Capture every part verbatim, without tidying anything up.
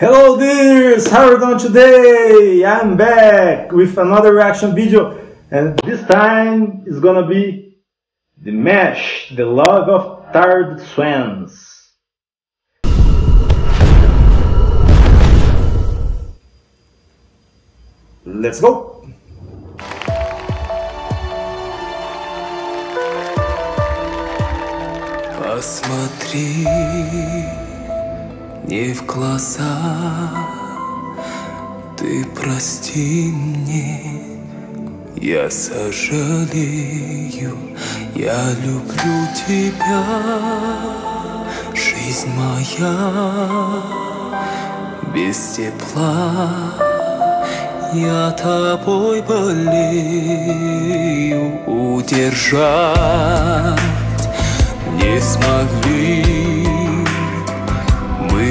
Hello dears, how are you doing today? I'm back with another reaction video, and this time it's gonna be Dimash, The Love of Tired Swans. Let's go! Посмотри не в глаза, ты прости мне, я сожалею, я люблю тебя, жизнь моя, без тепла я тобой болею, удержать не смогли. Мы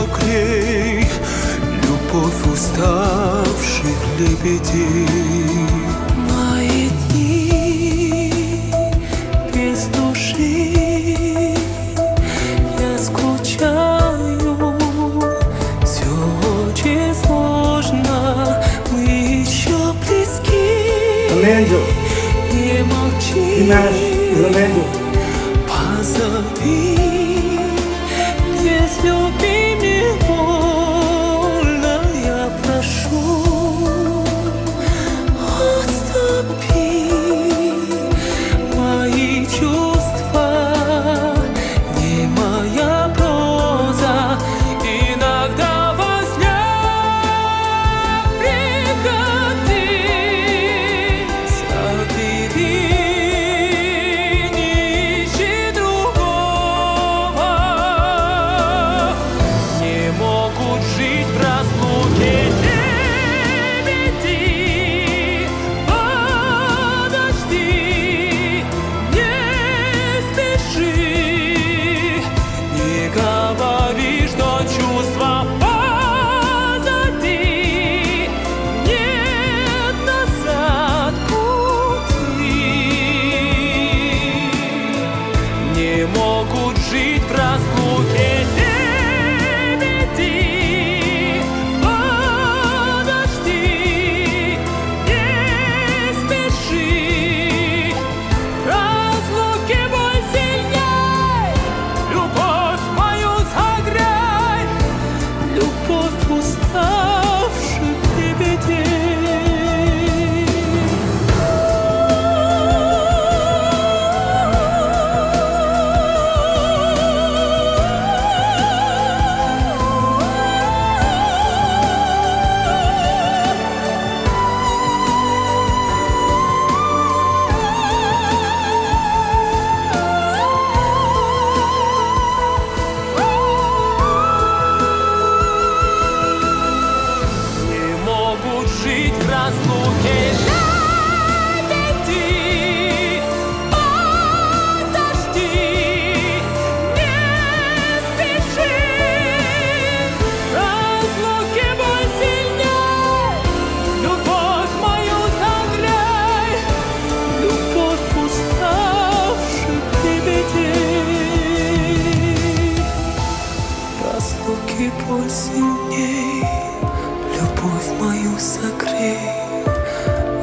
Согрей любовь уставших лебедей. Мои дни без души, я скучаю, все очень сложно, мы еще близки. Не молчи, позови, если убить.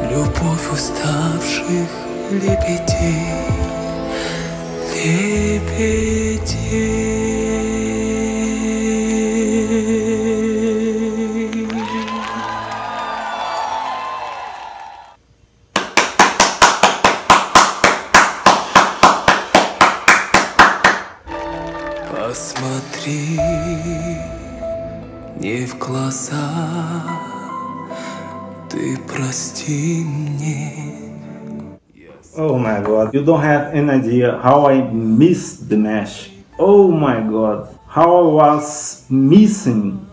Любовь уставших лебедей. Посмотри мне в глаза, ты прости мне. Oh my god, you don't have any idea how I missed Dimash. Oh my god, how I was missing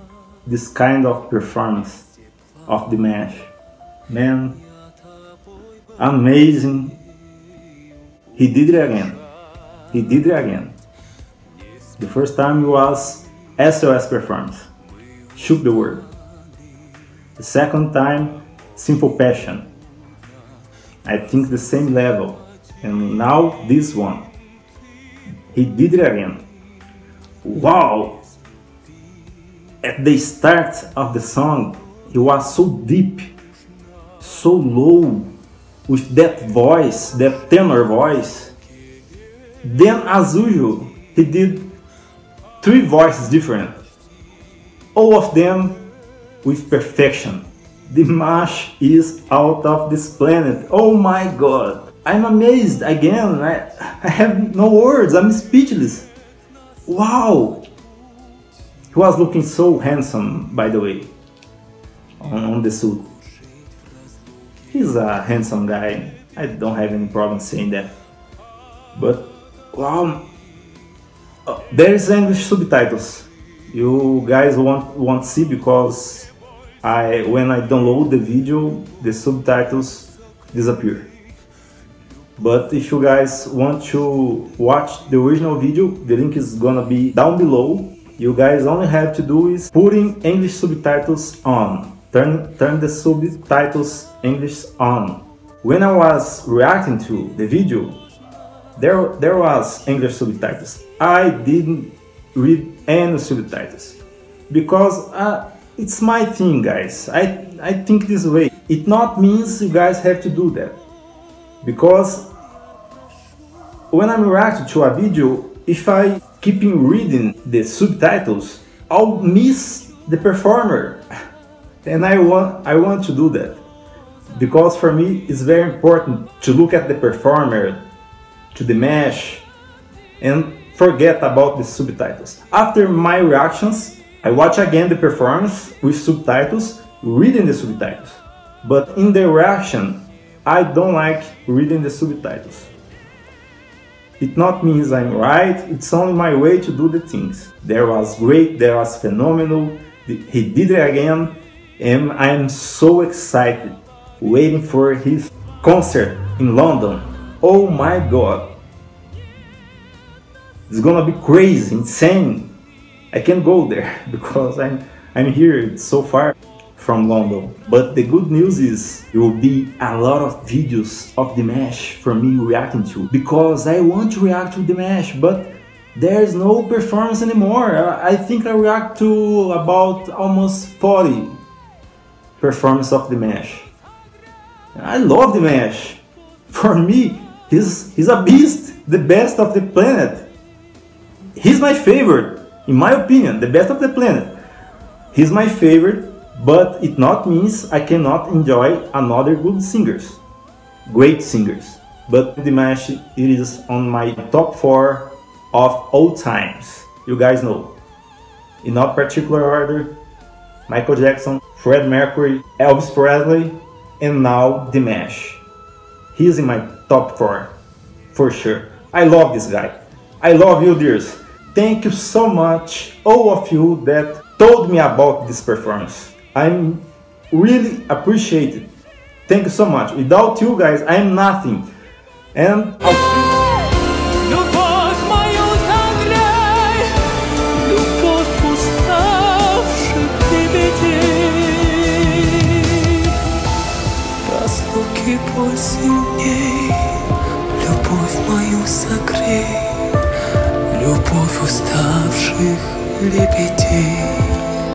this kind of performance of Dimash. Man, amazing. He did it again. He did it again. The first time it was S O S performance, Shook the World. The second time, Simple Passion. I think the same level, and now this one. He did it again. Wow! At the start of the song, he was so deep, so low, with that voice, that tenor voice. Then, as usual, he did three voices different, all of them with perfection. Dimash is out of this planet. Oh my god, I'm amazed again. I, I have no words, I'm speechless. Wow, he was looking so handsome, by the way, on, on the suit. He's a handsome guy, I don't have any problem saying that. But wow, oh, there is English subtitles, you guys won't, won't see because I, when I download the video, the subtitles disappear. But if you guys want to watch the original video, the link is gonna be down below. You guys only have to do is putting English subtitles on. Turn, turn the subtitles English on. When I was reacting to the video, there, there was English subtitles. I didn't read any subtitles because I, it's my thing, guys. I, I think this way. It not means you guys have to do that. Because when I'm reacting to a video, if I keep reading the subtitles, I'll miss the performer. And I want, I want to do that. Because for me, it's very important to look at the performer, to the mesh, and forget about the subtitles. After my reactions, I watch again the performance with subtitles, reading the subtitles. But in the reaction, I don't like reading the subtitles. It not means I'm right, it's only my way to do the things. There was great, there was phenomenal, he did it again, and I'm so excited, waiting for his concert in London. Oh my god! It's gonna be crazy, insane! I can't go there because I'm, I'm here, it's so far from London. But the good news is there will be a lot of videos of Dimash for me reacting to, because I want to react to Dimash, but there's no performance anymore. I think I react to about almost forty performances of Dimash. I love Dimash. For me, he's, he's a beast, the best of the planet. He's my favorite. In my opinion, the best of the planet. He's my favorite, but it not means I cannot enjoy another good singers, great singers. But Dimash, it is on my top four of all times. You guys know, in no particular order: Michael Jackson, Freddie Mercury, Elvis Presley, and now Dimash. He's in my top four, for sure. I love this guy. I love you, dears. Thank you so much, all of you that told me about this performance. I'm really appreciated. Thank you so much. Without you guys, I'm nothing. And I'll